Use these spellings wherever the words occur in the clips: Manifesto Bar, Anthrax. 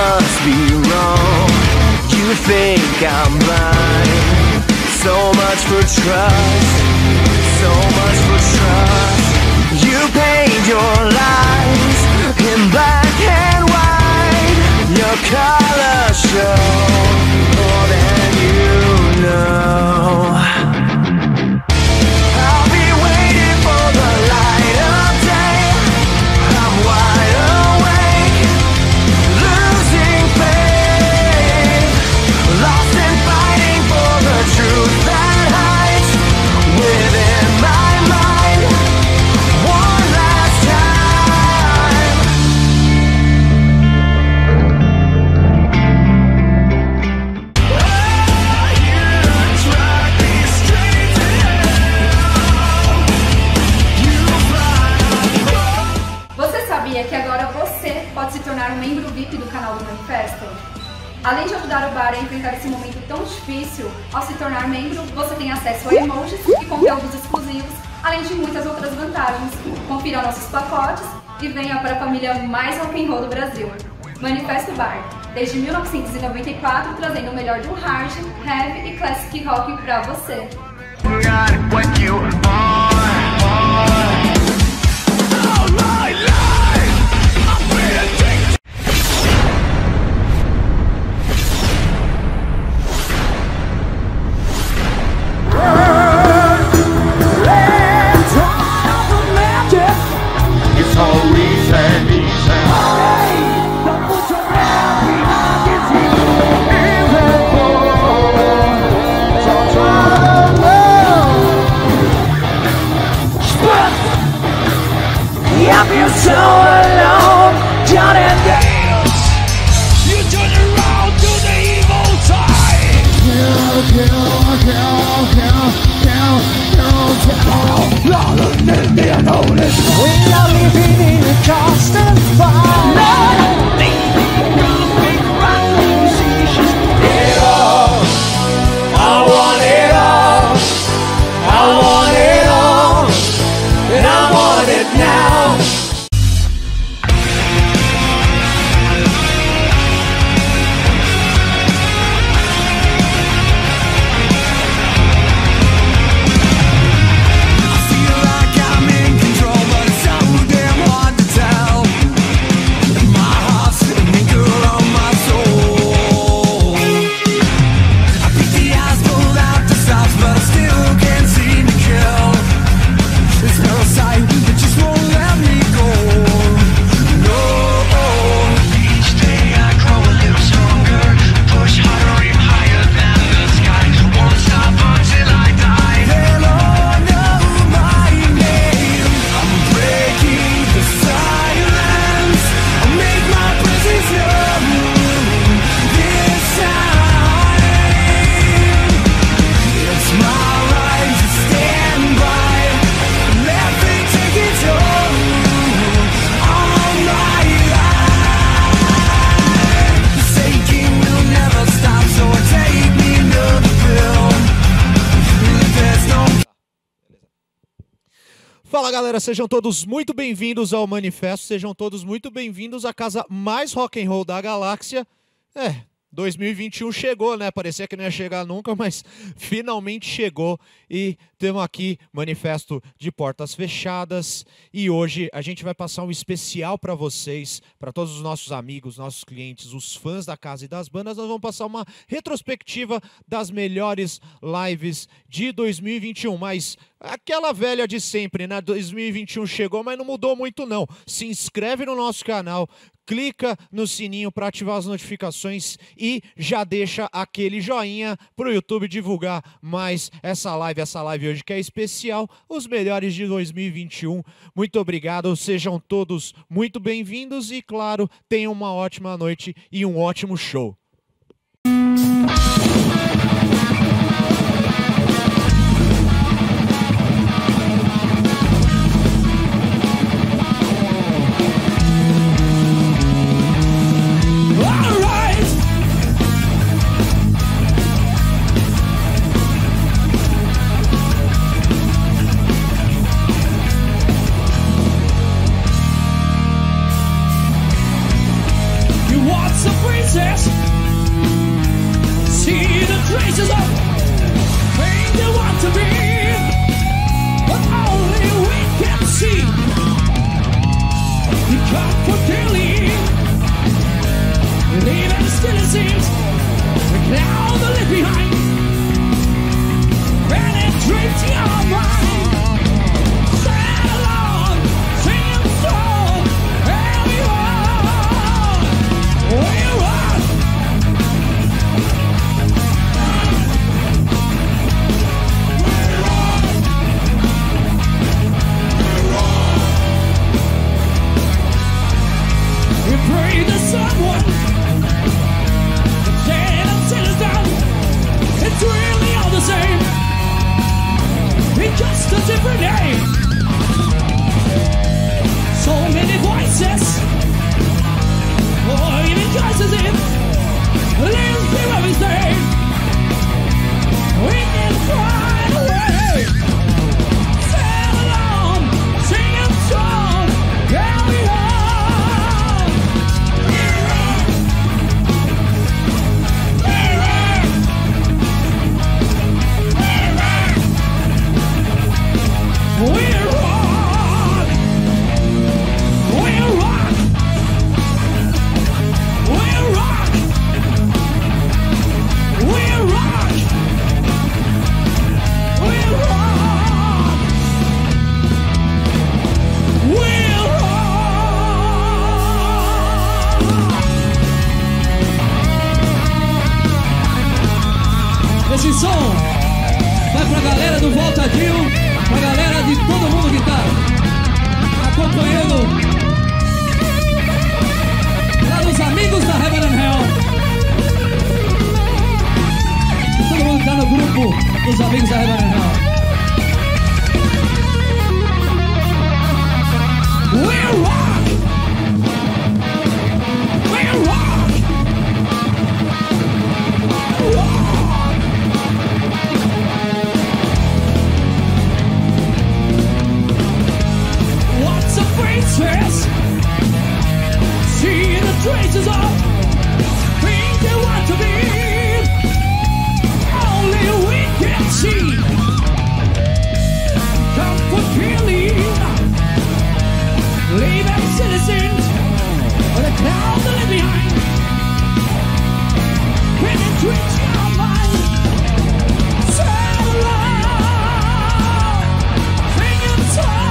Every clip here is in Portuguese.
must be wrong. You think I'm blind. So much for trust, so much for trust. You paint your lies in black and white. Your colors show more than you know. Além de ajudar o bar a enfrentar esse momento tão difícil, ao se tornar membro, você tem acesso a emojis e conteúdos exclusivos, além de muitas outras vantagens. Confira nossos pacotes e venha para a família mais rock and roll do Brasil. Manifesto Bar, desde 1994, trazendo o melhor do hard, heavy e classic rock para você. Fala galera, sejam todos muito bem-vindos ao Manifesto, sejam todos muito bem-vindos à casa mais rock and roll da galáxia. 2021 chegou, né? Parecia que não ia chegar nunca, mas finalmente chegou e temos aqui Manifesto de portas fechadas. E hoje a gente vai passar um especial para vocês, para todos os nossos amigos, nossos clientes, os fãs da casa e das bandas. Nós vamos passar uma retrospectiva das melhores lives de 2021, mas aquela velha de sempre, né? 2021 chegou, mas não mudou muito não. Se inscreve no nosso canal, clica no sininho para ativar as notificações e já deixa aquele joinha pro YouTube divulgar mais essa live hoje que é especial, os melhores de 2021. Muito obrigado, sejam todos muito bem-vindos e claro, tenham uma ótima noite e um ótimo show. Supreme. Esse som vai pra galera do Voltadil, pra galera de todo mundo que tá acompanhando lá nos amigos da Heaven and Hell. Todo mundo que tá no grupo dos amigos da Heaven and Hell. We'll rock! We'll rock! We'll rock! Princess, see the traces of things they want to be. Only we can see. Come for killing, leaving citizens with the clouds to leave behind. Penetrate your mind, settle love, singing songs.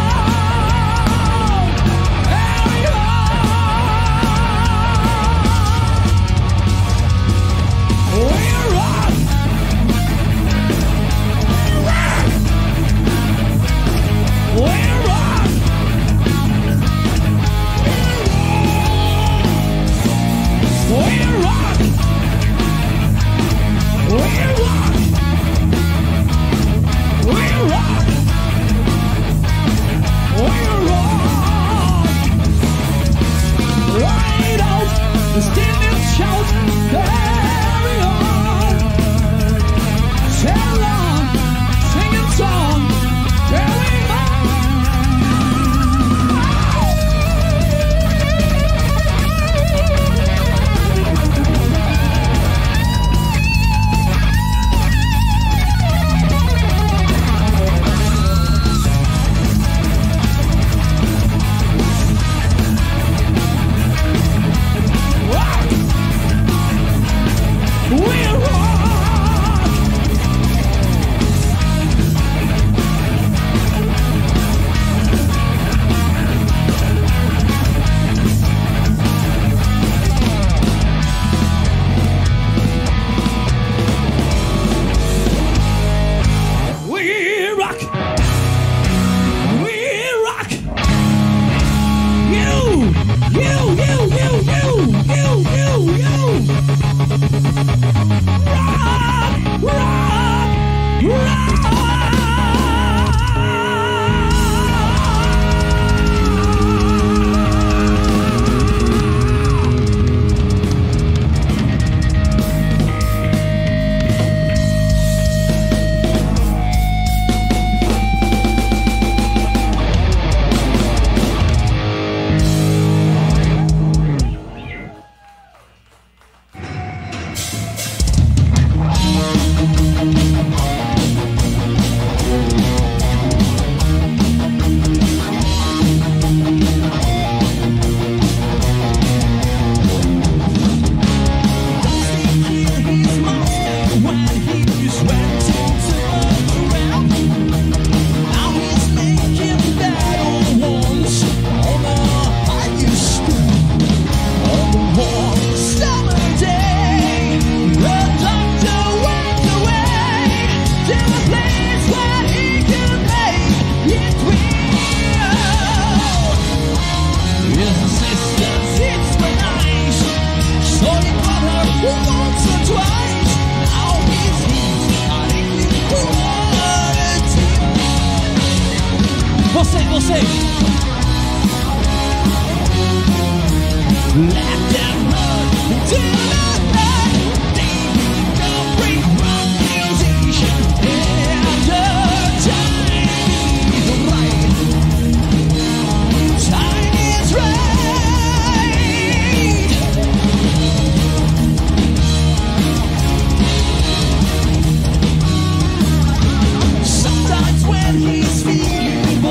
He's feeling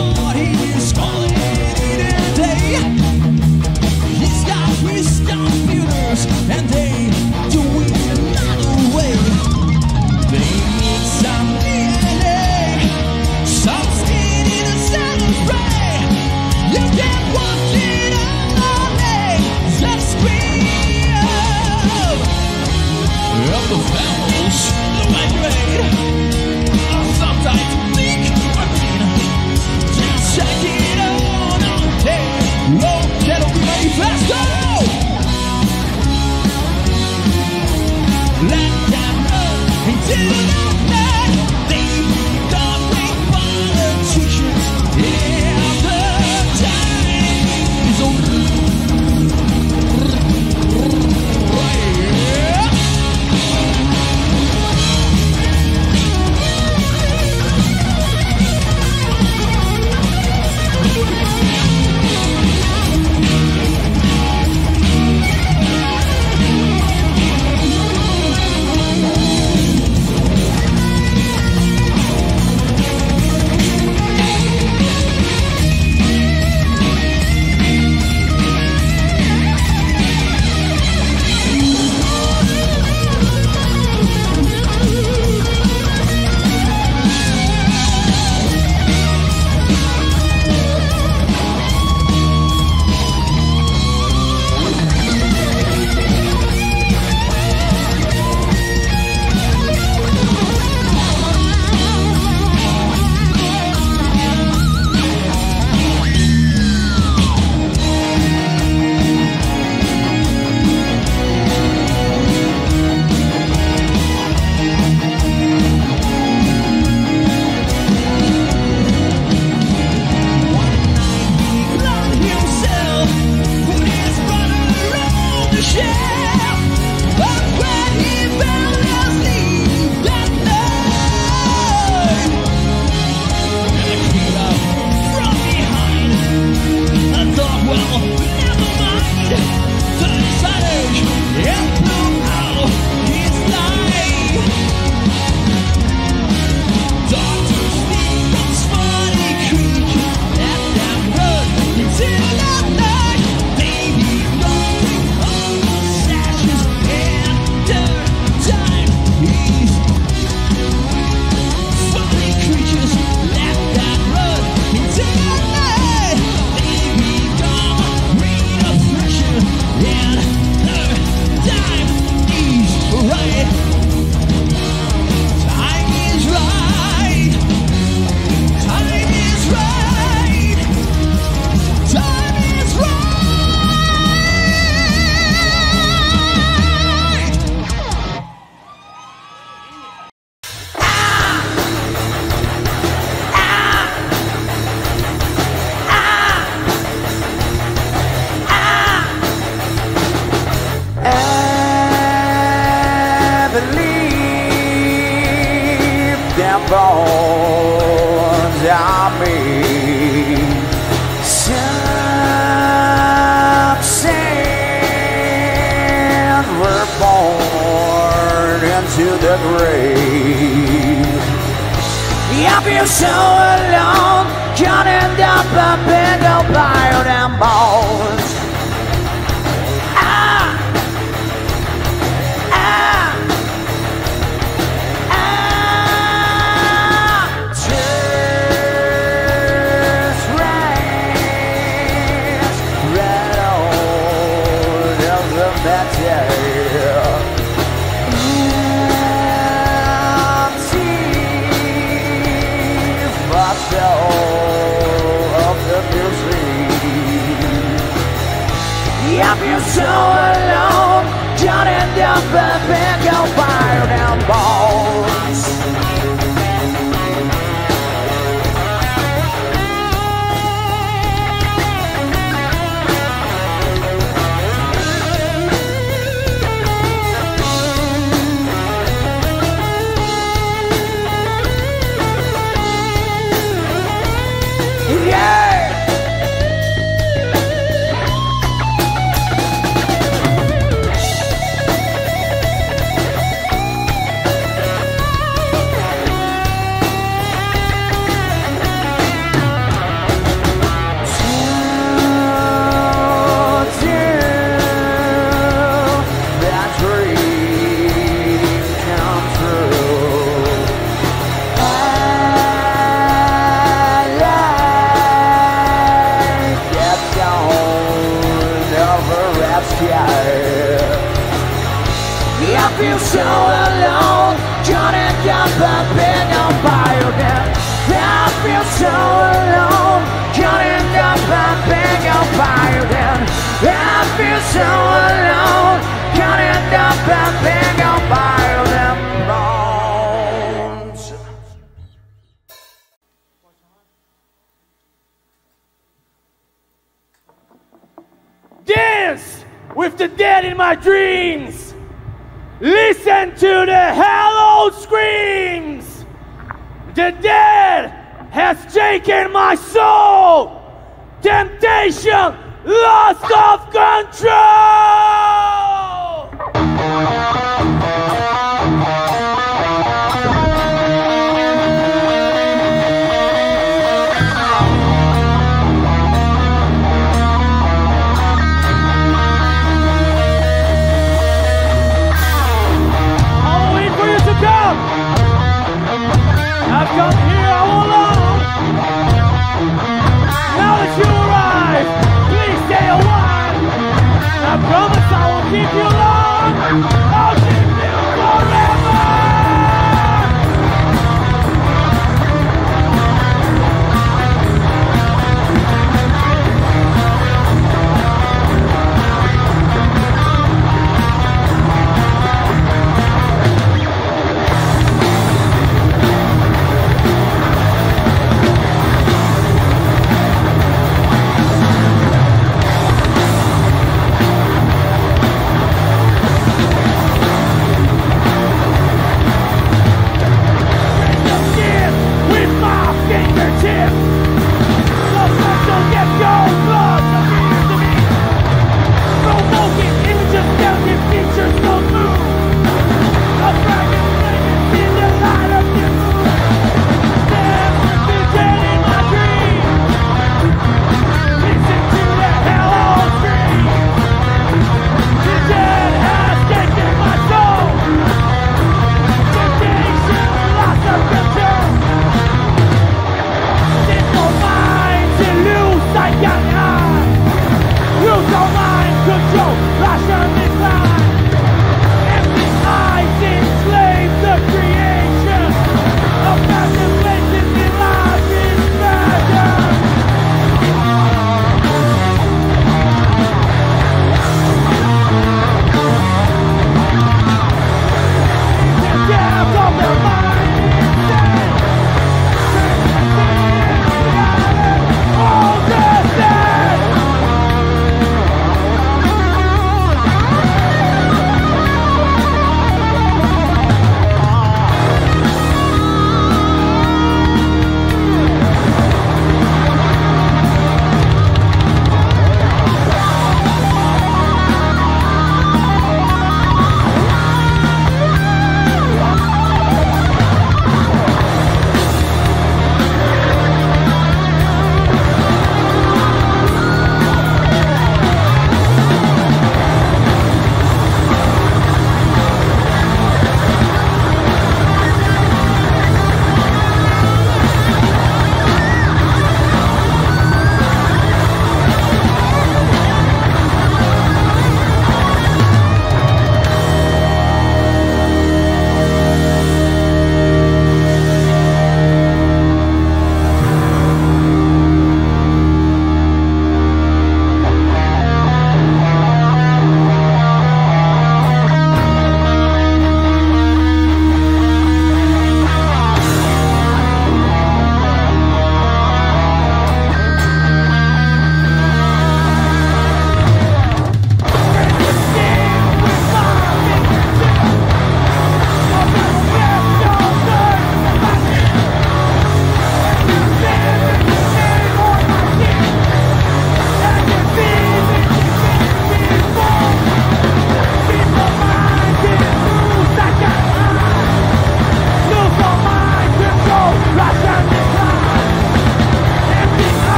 that rain. I've been so alone, counting down the window by them balls. I've been so alone, down in the bed, go fire down balls. I feel so alone, turning down the bed on fire again. I feel so alone, turning down the bed on fire again. I feel so alone, turning down the bed on fire again. Dance with the dead in my dreams. Listen to the hallowed screams. The dead has taken my soul. Temptation lost of control.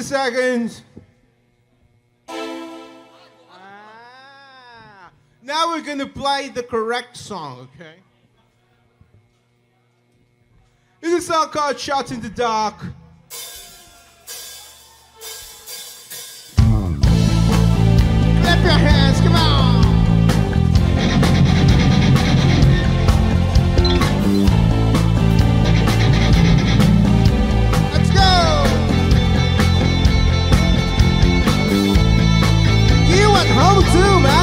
60 seconds. Ah, now we're going to play the correct song, okay? This is a song called Shots in the Dark. Clap your hands, come on. Home too, man.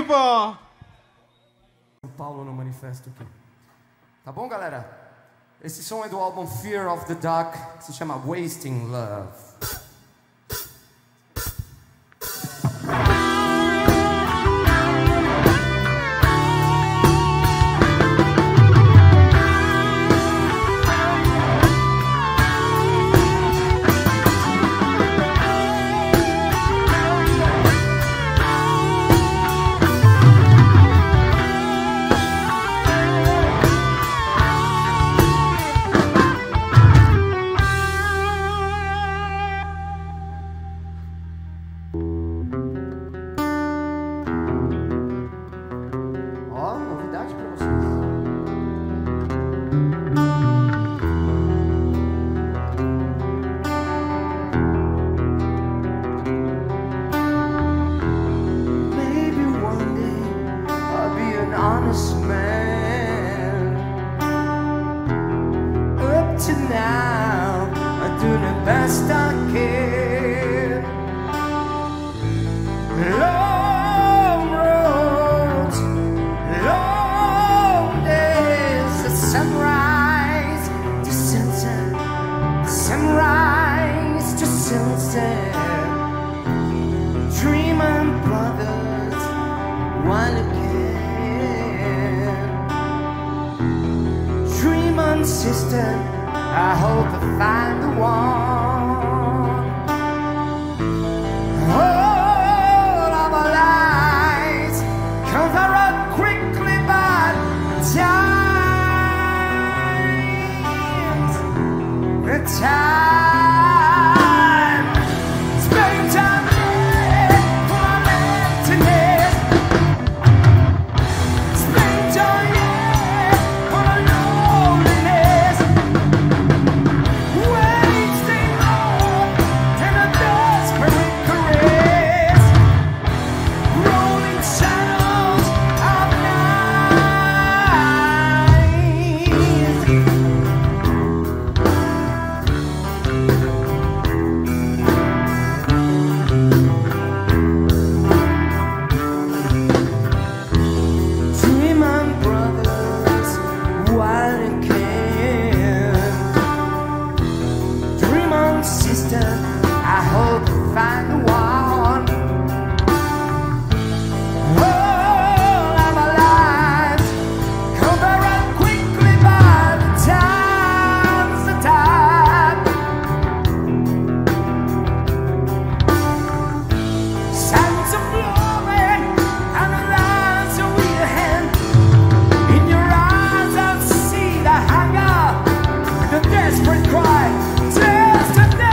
Pipa! São Paulo no Manifesto aqui. Tá bom, galera? Esse som é do álbum Fear of the Dark, que se chama Wasting Love. Desperate cry, just today.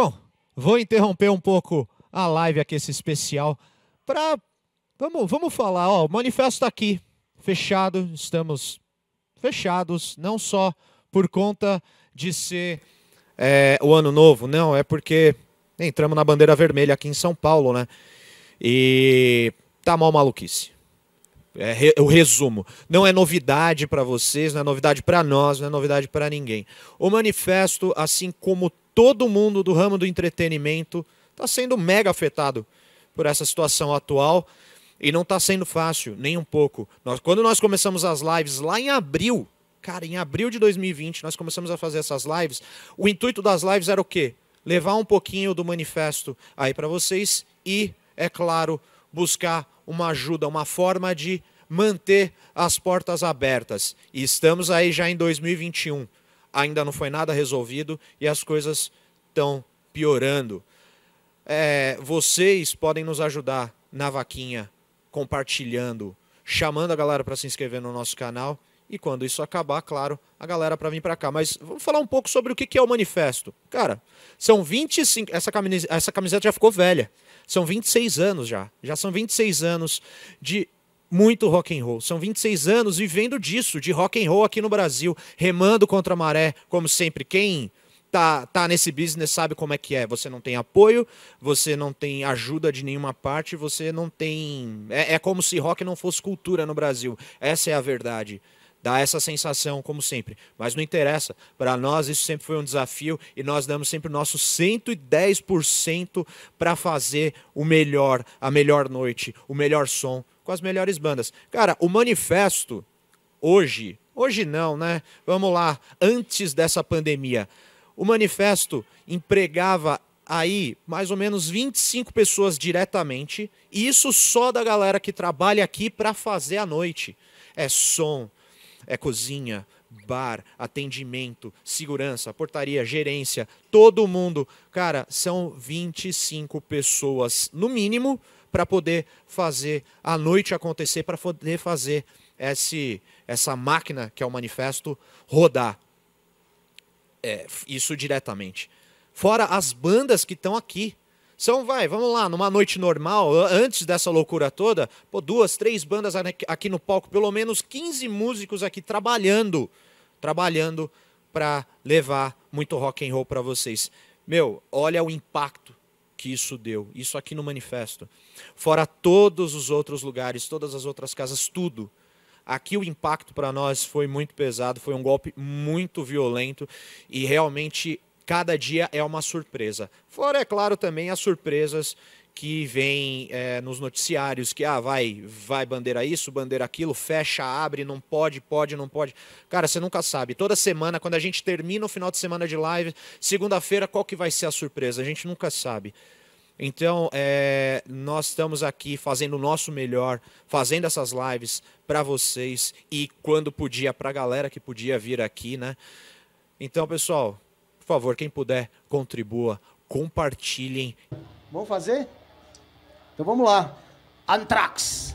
Bom, vou interromper um pouco a live aqui, esse especial, para... Vamos falar, ó, o manifesto está aqui, fechado, estamos fechados, não só por conta de ser o ano novo, não, é porque entramos na bandeira vermelha aqui em São Paulo, né? E tá mal maluquice. Eu resumo, não é novidade para vocês, não é novidade para nós, não é novidade para ninguém. O manifesto, assim como todo mundo do ramo do entretenimento, está sendo mega afetado por essa situação atual. E não está sendo fácil, nem um pouco. Quando nós começamos as lives lá em abril, cara, em abril de 2020, nós começamos a fazer essas lives. O intuito das lives era o quê? Levar um pouquinho do manifesto aí para vocês e, é claro, buscar uma ajuda, uma forma de manter as portas abertas. E estamos aí já em 2021. Ainda não foi nada resolvido e as coisas estão piorando. Vocês podem nos ajudar na vaquinha, compartilhando, chamando a galera para se inscrever no nosso canal e quando isso acabar, claro, a galera para vir para cá. Mas vamos falar um pouco sobre o que é o manifesto. Cara, são 25... Essa camiseta já ficou velha. São 26 anos já. Já são 26 anos de muito rock and roll. São 26 anos vivendo disso, de rock and roll aqui no Brasil, remando contra a maré, como sempre. Quem tá nesse business sabe como é que é. Você não tem apoio, você não tem ajuda de nenhuma parte, você não tem... É como se rock não fosse cultura no Brasil. Essa é a verdade. Dá essa sensação, como sempre. Mas não interessa. Para nós, isso sempre foi um desafio e nós damos sempre o nosso 110% para fazer o melhor, a melhor noite, o melhor som, com as melhores bandas. Cara, o manifesto, hoje não, né? Vamos lá, antes dessa pandemia... O manifesto empregava aí mais ou menos 25 pessoas diretamente, e isso só da galera que trabalha aqui para fazer a noite. É som, é cozinha, bar, atendimento, segurança, portaria, gerência, todo mundo. Cara, são 25 pessoas no mínimo para poder fazer a noite acontecer, para poder fazer essa máquina que é o manifesto rodar. Isso diretamente. Fora as bandas que estão aqui. São, vamos lá, numa noite normal, antes dessa loucura toda, pô, 2, 3 bandas aqui no palco, pelo menos 15 músicos aqui trabalhando para levar muito rock and roll para vocês. Meu, olha o impacto que isso deu. Isso aqui no manifesto. Fora todos os outros lugares, todas as outras casas, tudo. Aqui o impacto para nós foi muito pesado, foi um golpe muito violento e realmente cada dia é uma surpresa. Fora, é claro, também as surpresas que vêm nos noticiários, que vai bandeira isso, bandeira aquilo, fecha, abre, não pode, pode, não pode. Cara, você nunca sabe. Toda semana, quando a gente termina o final de semana de live, segunda-feira, qual que vai ser a surpresa? A gente nunca sabe. Então, nós estamos aqui fazendo o nosso melhor, fazendo essas lives para vocês e, quando podia, para a galera que podia vir aqui, né? Então, pessoal, por favor, quem puder, contribua, compartilhem. Vamos fazer? Então, vamos lá. Anthrax.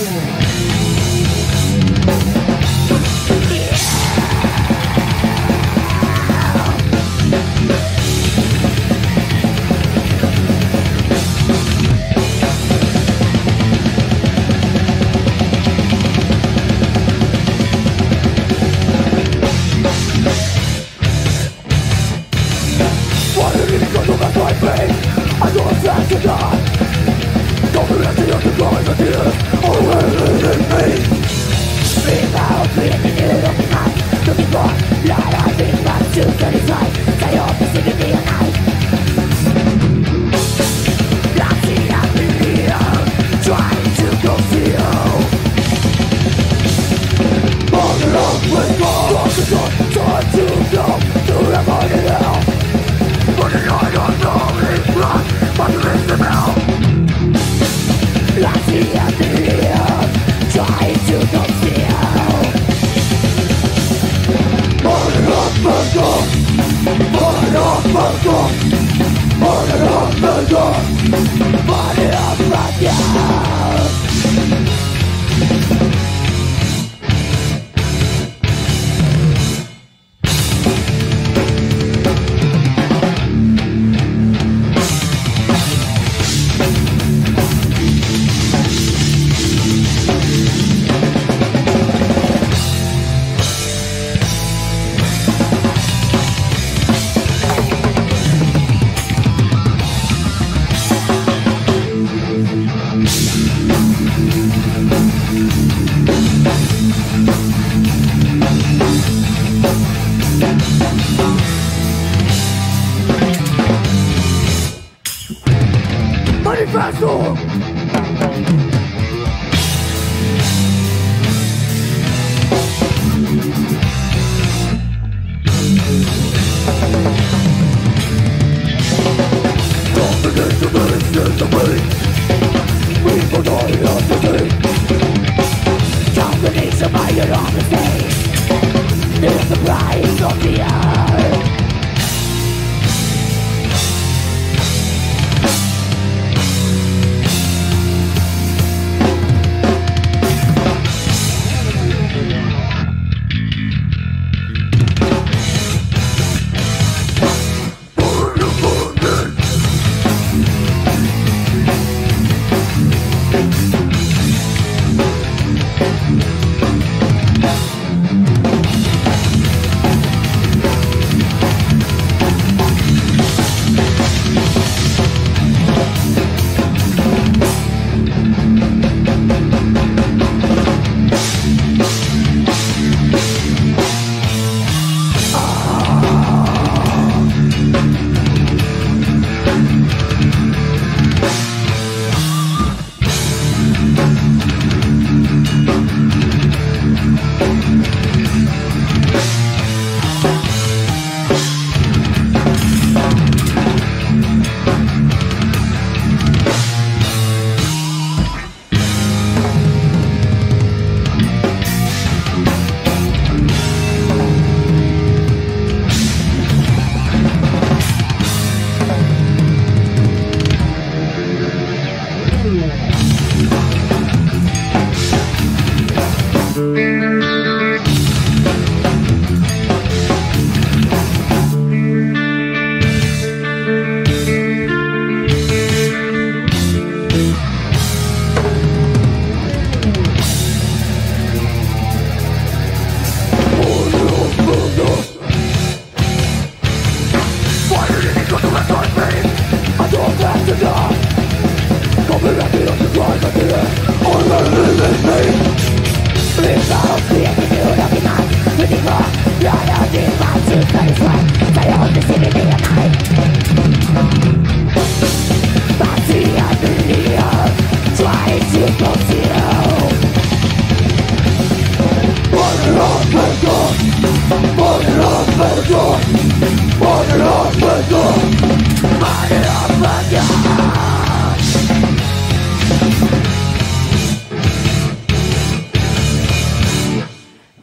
Manifesto. Don't forget to mention the way we forgot it all today. Combination by your honesty is the price of the hour.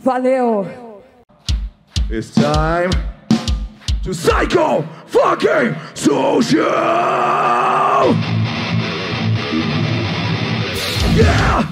Valeu. It's time to psycho fucking social. Yeah.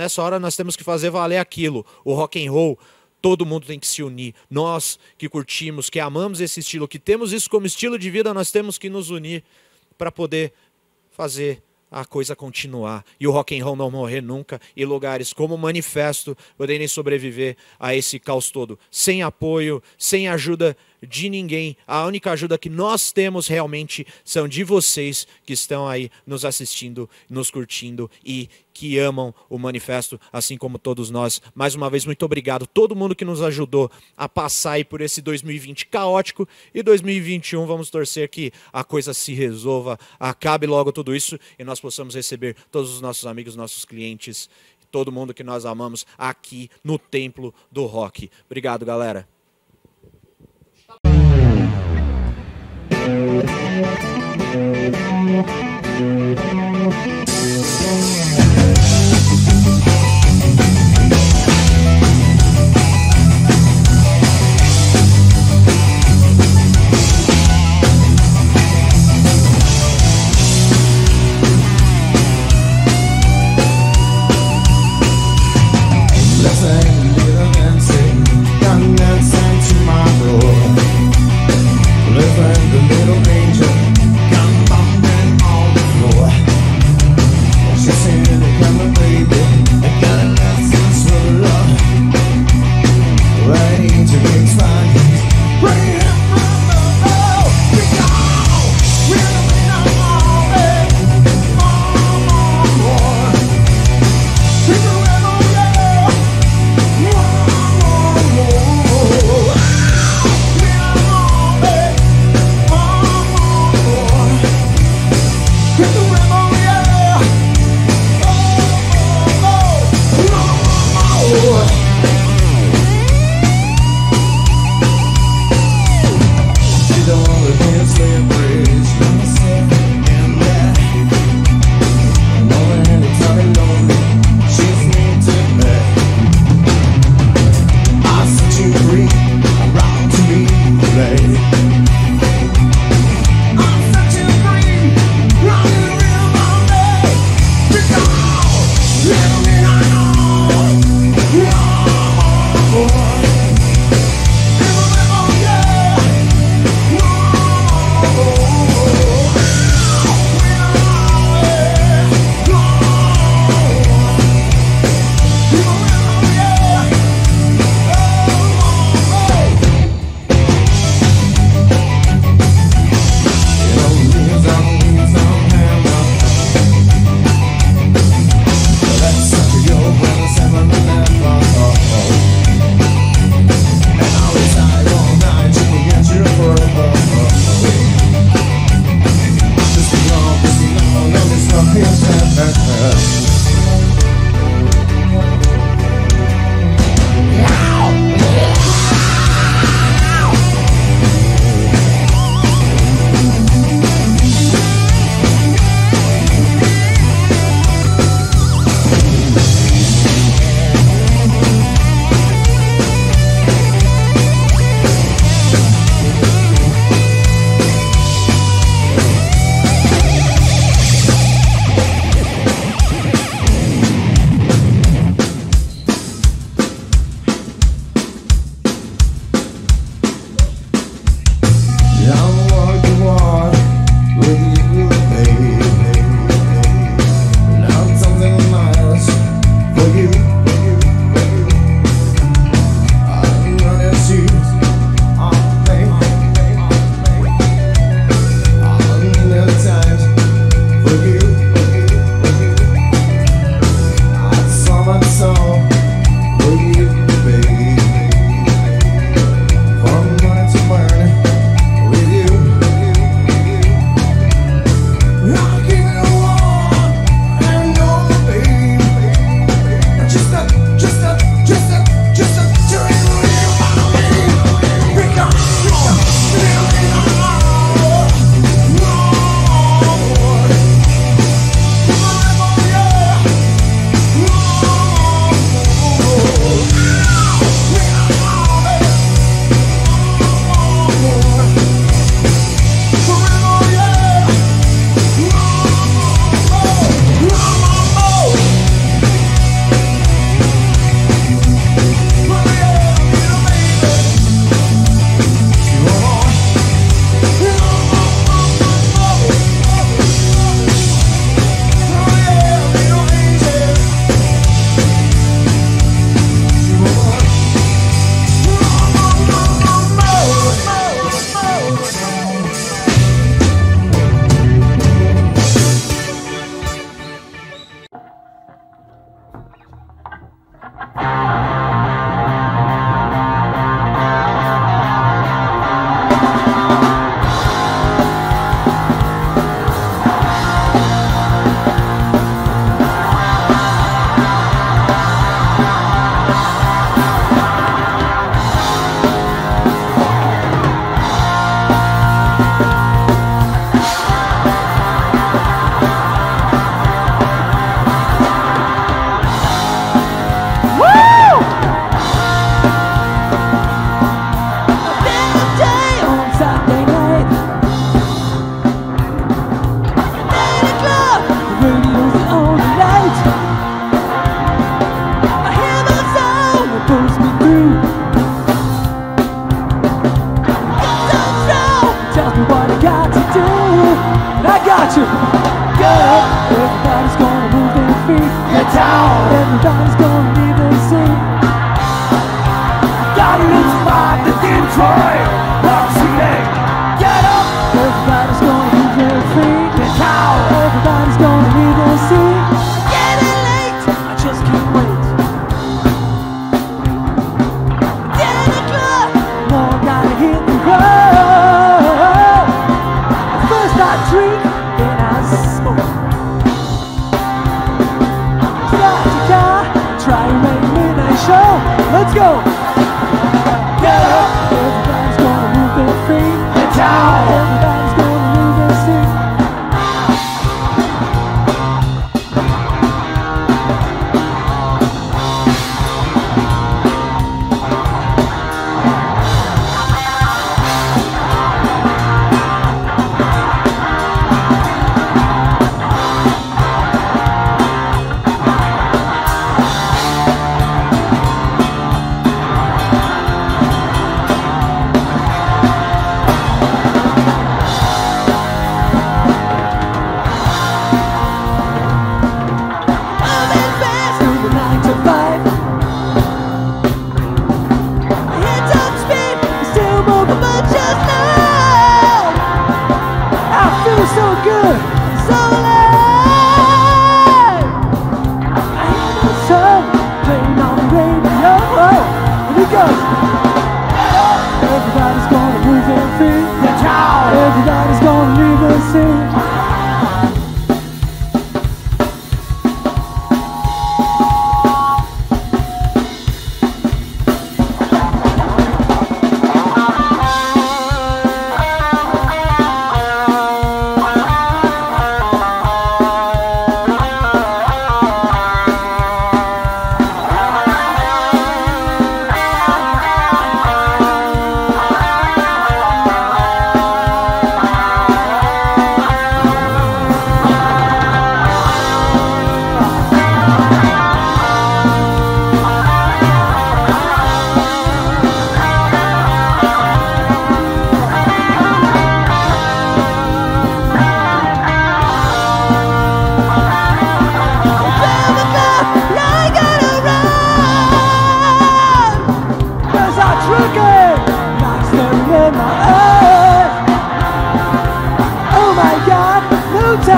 Nessa hora nós temos que fazer valer aquilo, o rock and roll, todo mundo tem que se unir. Nós que curtimos, que amamos esse estilo, que temos isso como estilo de vida, nós temos que nos unir para poder fazer a coisa continuar. E o rock and roll não morrer nunca, e lugares como o Manifesto poderem sobreviver a esse caos todo. Sem apoio, sem ajuda de ninguém, a única ajuda que nós temos realmente são de vocês que estão aí nos assistindo, nos curtindo e que amam o Manifesto, assim como todos nós. Mais uma vez, muito obrigado a todo mundo que nos ajudou a passar aí por esse 2020 caótico, e 2021 vamos torcer que a coisa se resolva, acabe logo tudo isso e nós possamos receber todos os nossos amigos, nossos clientes, todo mundo que nós amamos aqui no Templo do Rock. Obrigado, galera.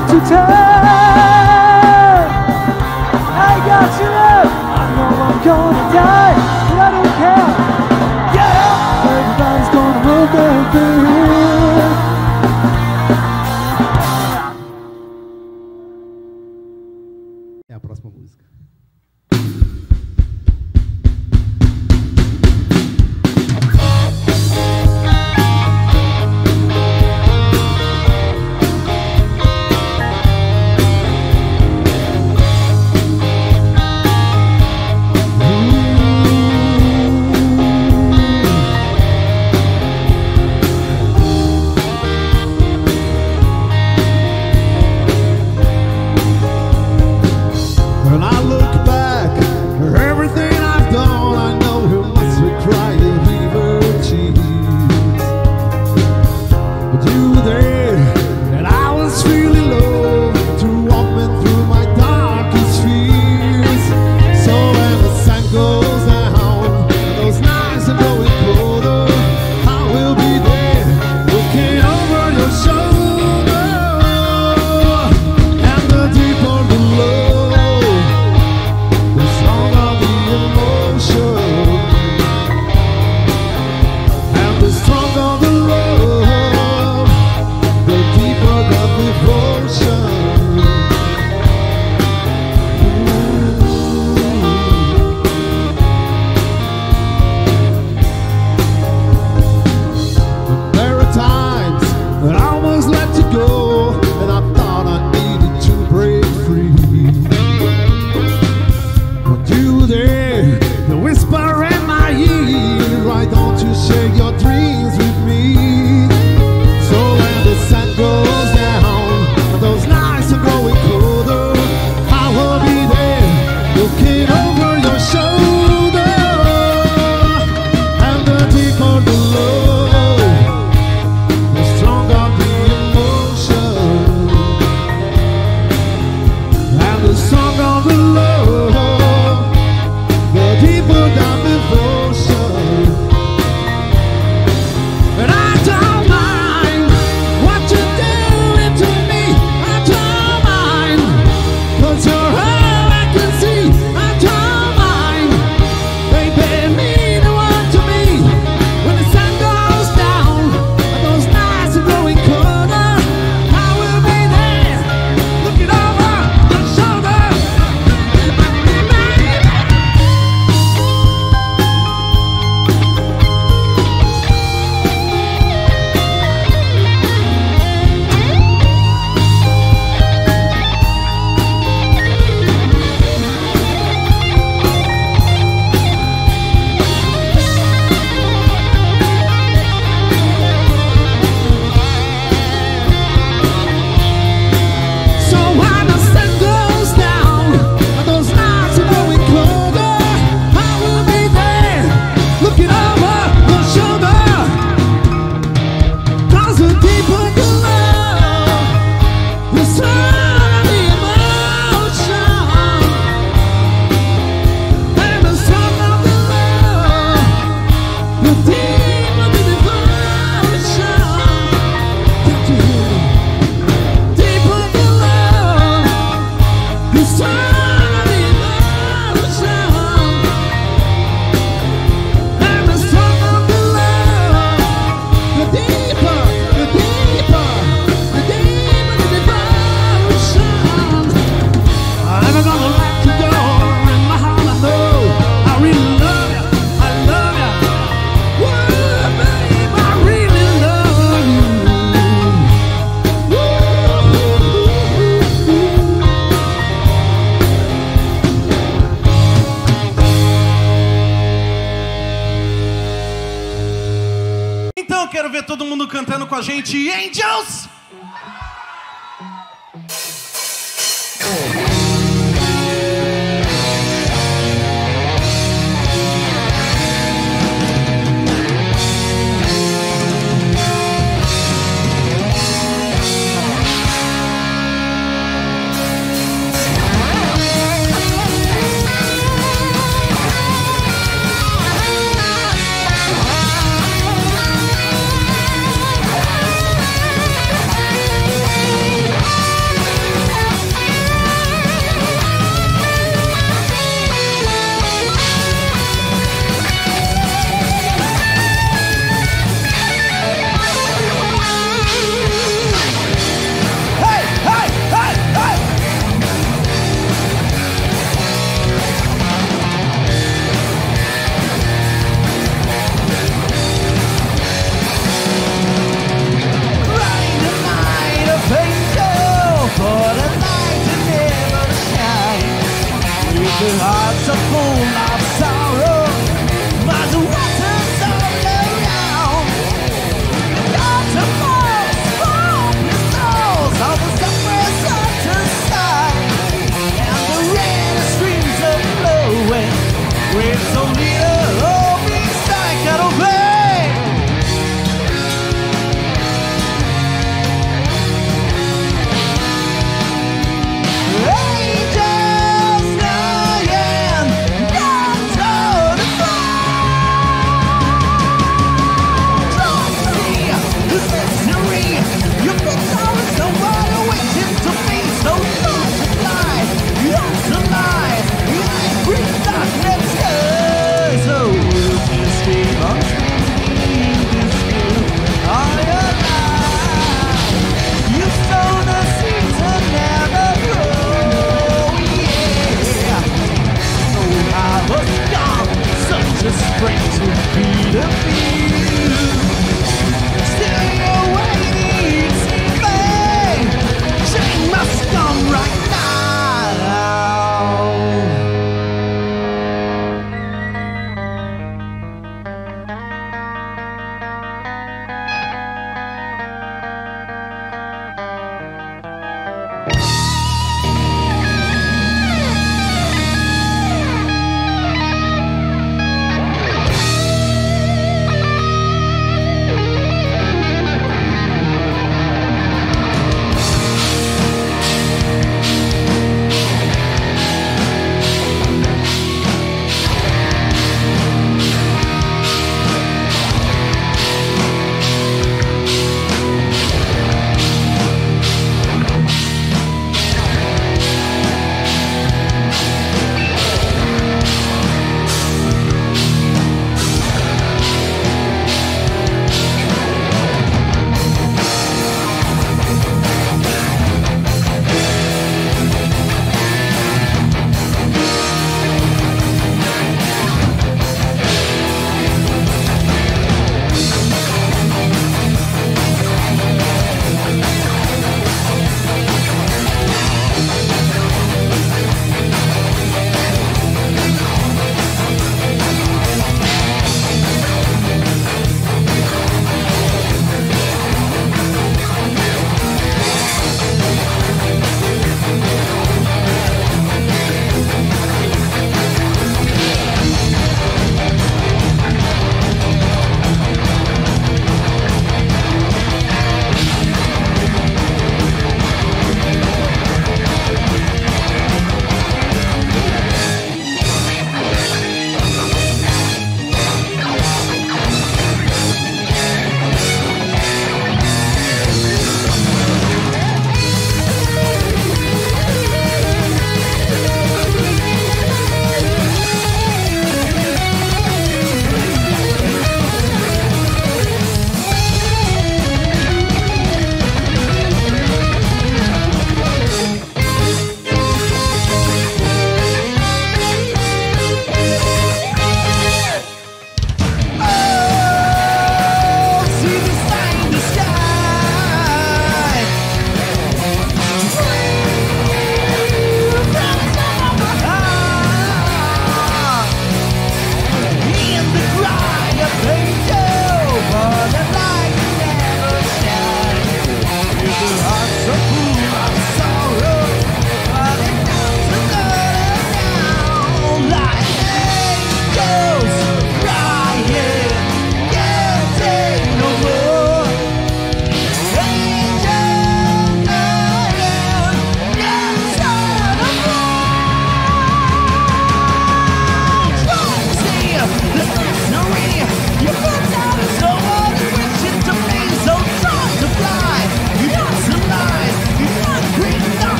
got to turn. I got to live. I know I'm gonna die, but I don't care. Get up! Everybody's gonna roll their beer. É a próxima música.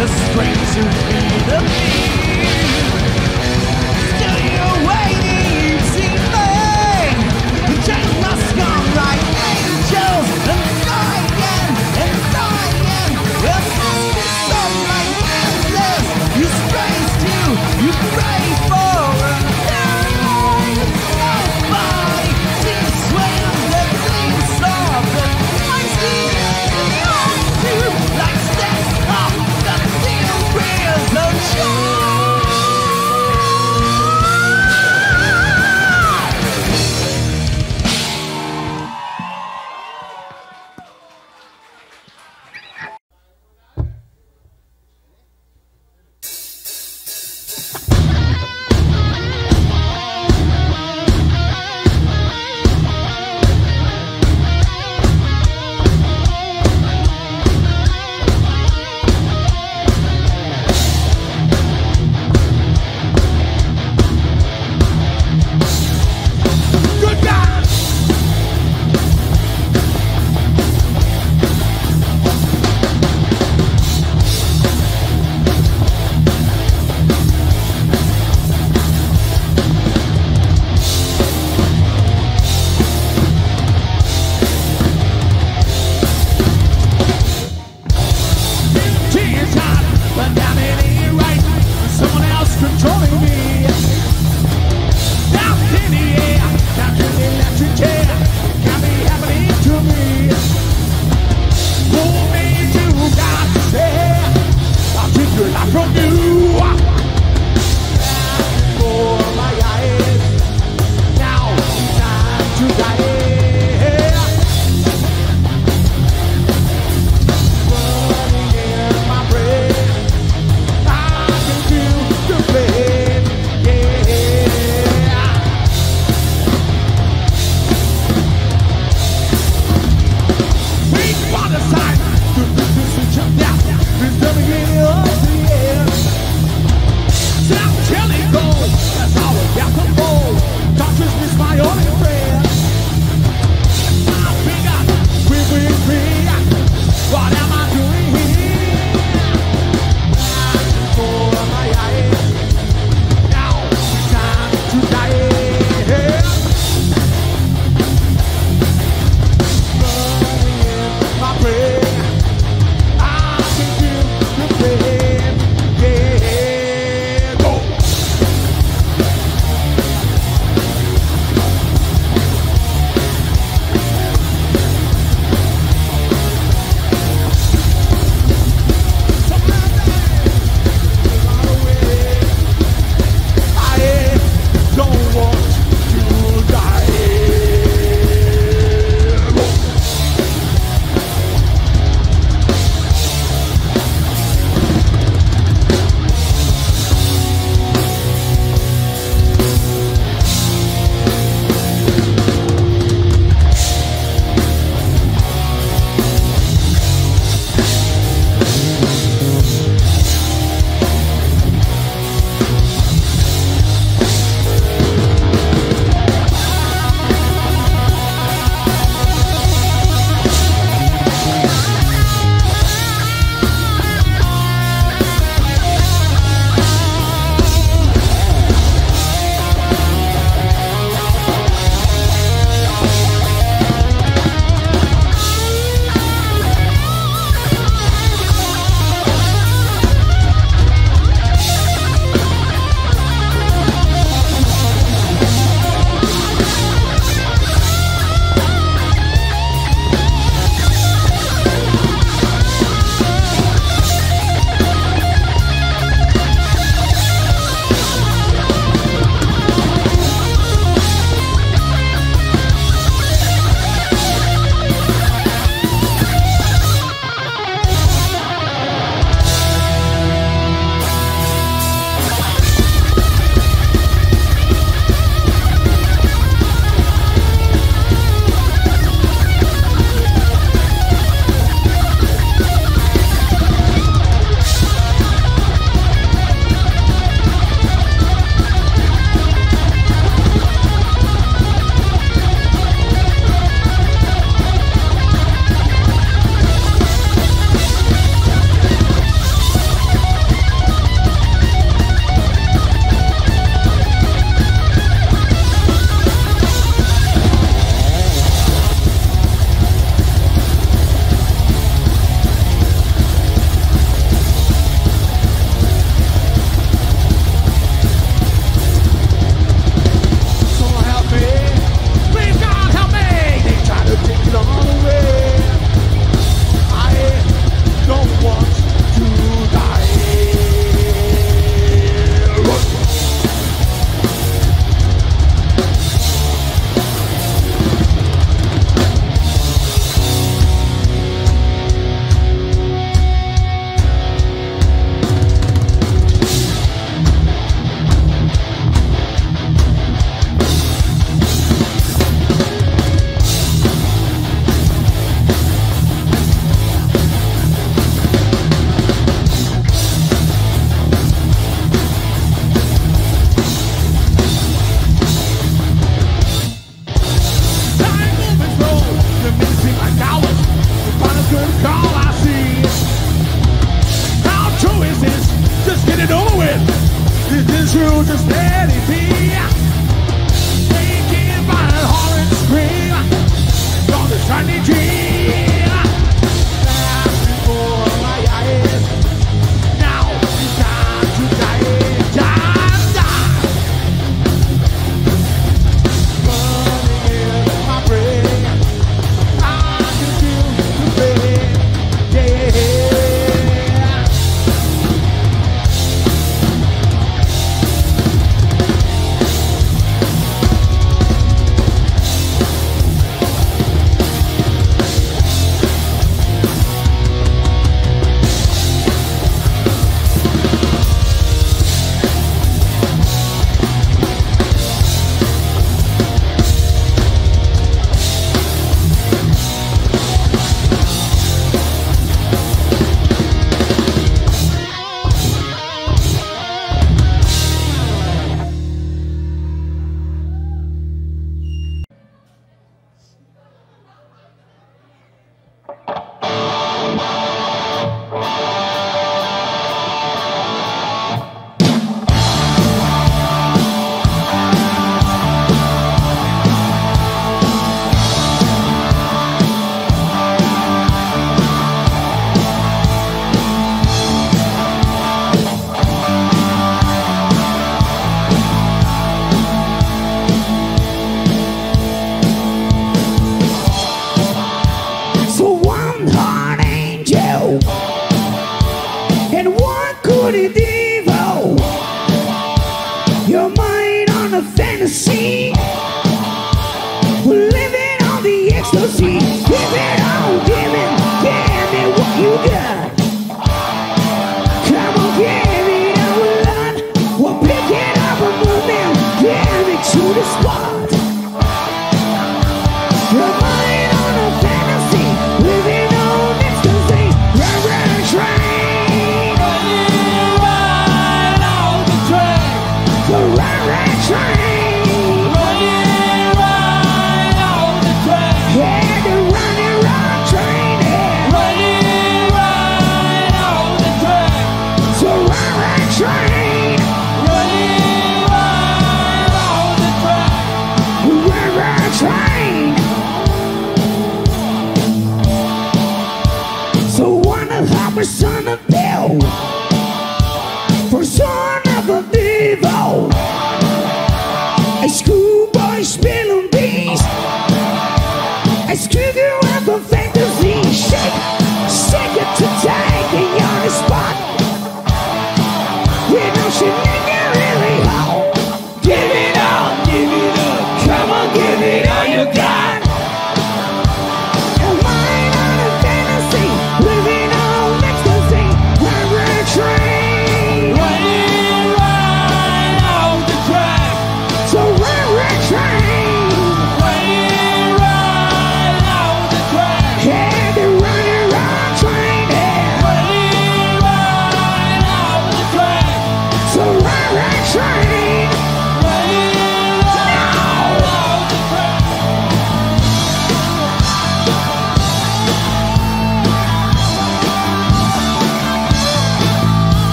just screams your freedom. Still you're waiting to me. The chain must come like angels and dying and dying. We'll see the sun like endless. You praise to, you pray for and die. Nobody sees when the things of the times we all do. Give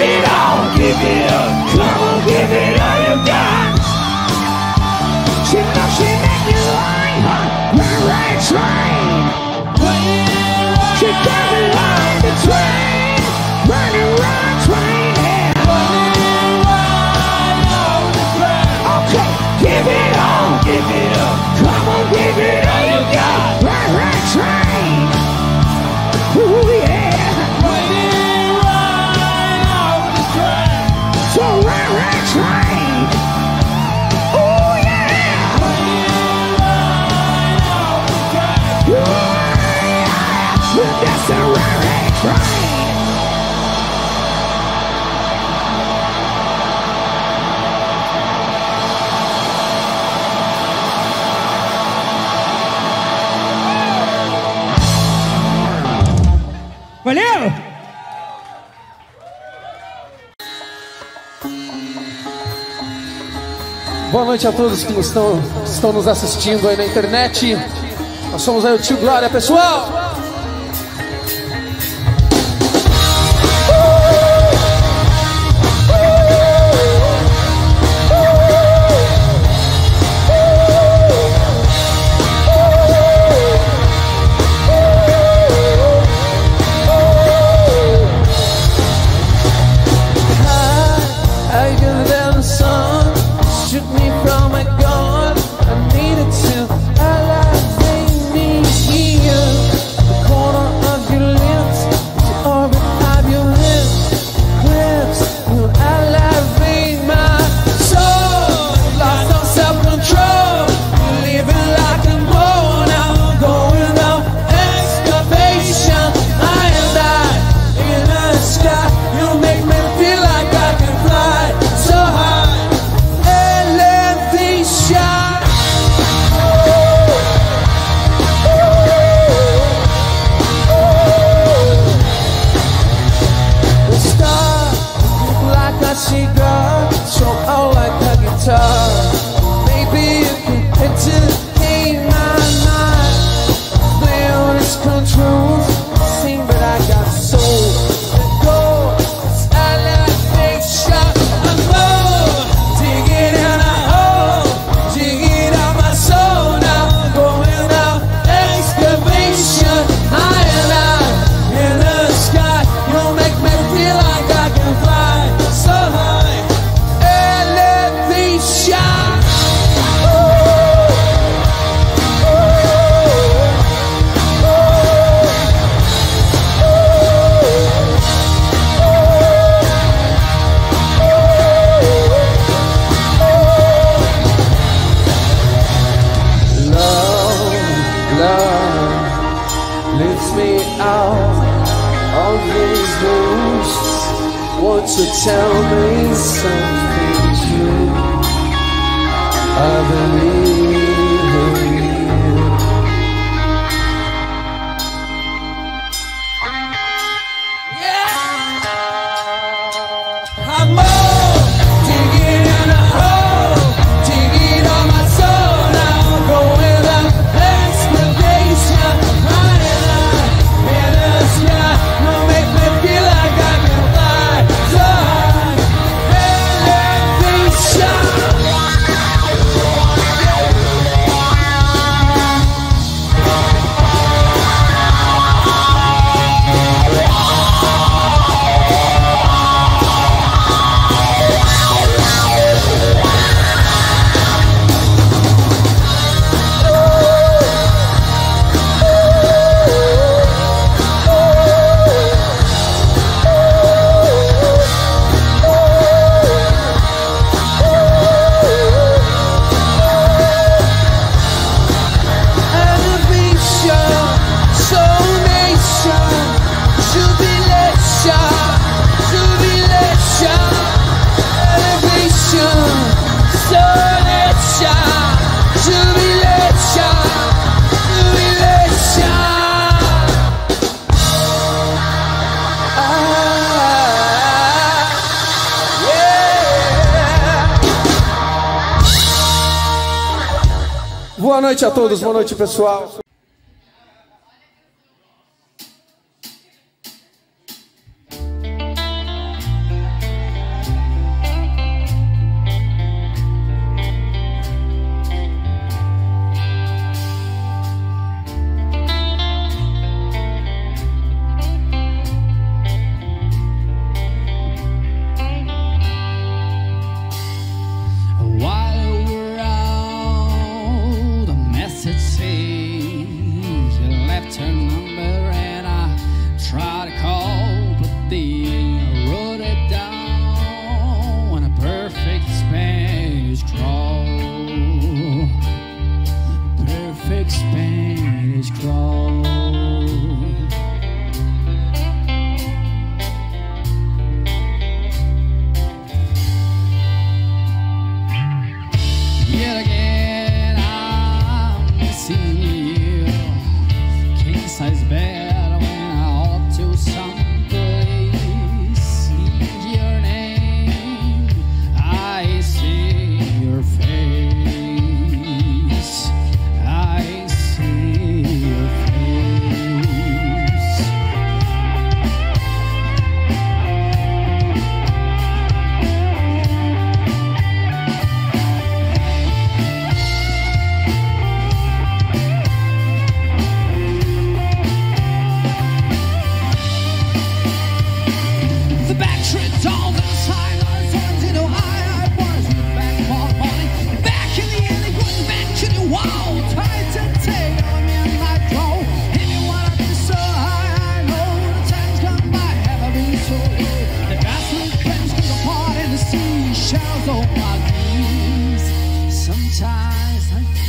it up, come on, give it all you got. Right, right, train. Boa noite a todos que estão nos assistindo aí na internet. Nós somos aí o Tio Glória, pessoal! Boa noite a todos, boa noite pessoal. While we're out, a message says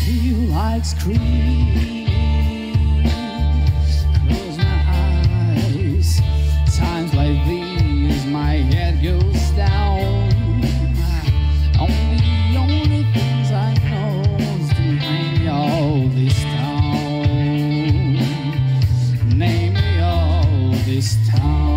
feel like screaming. Close my eyes. Times like these, my head goes down. Only things I know is behind me all this town. Name me all this town.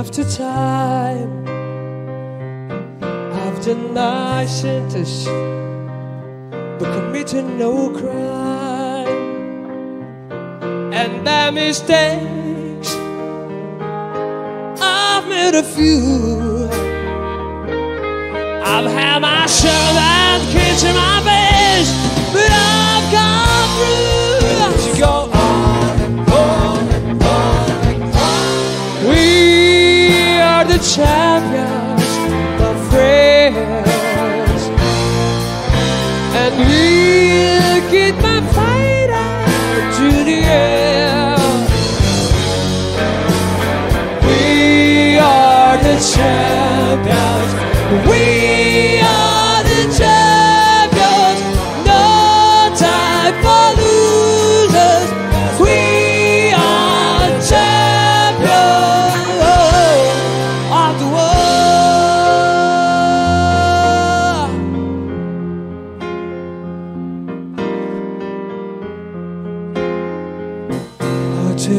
after time. I've done my sentence, but committed no crime. And by mistakes, I've made a few. I've had my share and kids in my face, but I've gone through. To go on and on and on and on. We are the champions, my friends, and we'll get my fight out to the end. We are the champions. We.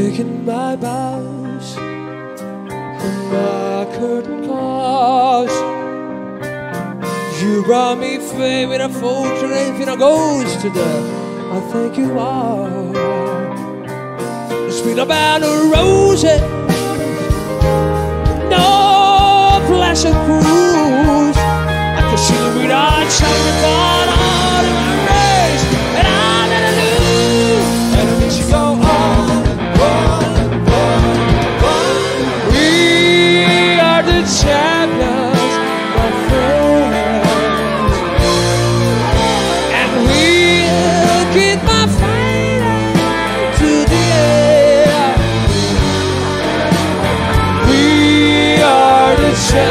Taking my bows and my curtain calls. You brought me fame in a photograph in a ghost today. I thank you all. It's been about a roses, no pleasant cruise. I can see the weed I chopped out of my race, and I never lose. And if you go. Champions, my friends, and we'll get my fight out to the end. We are the champions.